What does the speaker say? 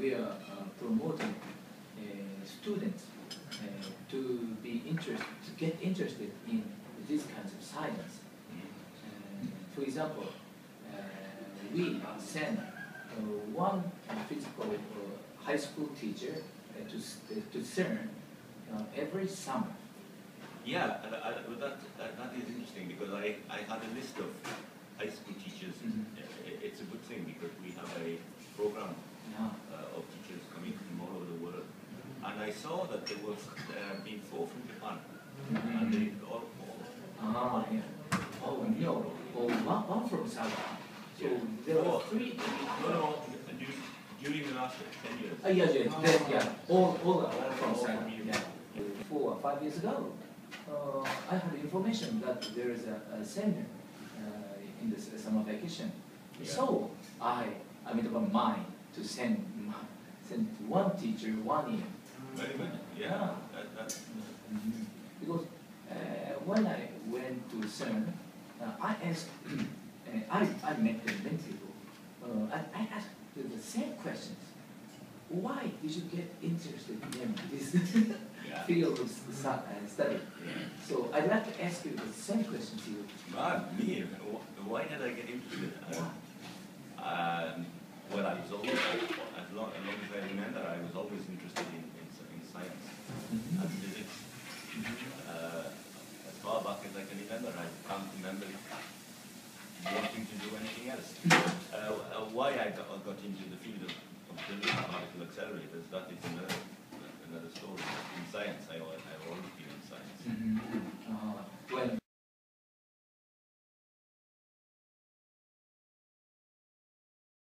we are promoting students to be get interested in these kinds of science. For example, we send one physical high school teacher to CERN every summer. Yeah, that is interesting because I had a list of high school teachers. Mm-hmm. It's a good thing because we have a program of teachers coming from all over the world. And I saw that there was been 4 from Japan. Mm-hmm. And they all oh, no. Oh, one from Saga. So yeah. There were 3. No, during the last 10 years. All from Saga. Yeah. 4 or 5 years ago, I had information that there is a seminar in the summer vacation. Yeah. So I made up my mind to send one teacher 1 year. Very good. Yeah. Mm-hmm. Because when I went to CERN, I met many people. I asked the same questions. Why did you get interested in this field of study? Yeah. So I'd like to ask you the same question to you. Me? Why did I get interested? Well, I was always, as long as I remember, I was always interested in science and physics. As far back as I can remember, I can't remember wanting to do anything else. Why I got into the field of particle accelerators, that is another story. In science, I've always been in science. Mm-hmm. When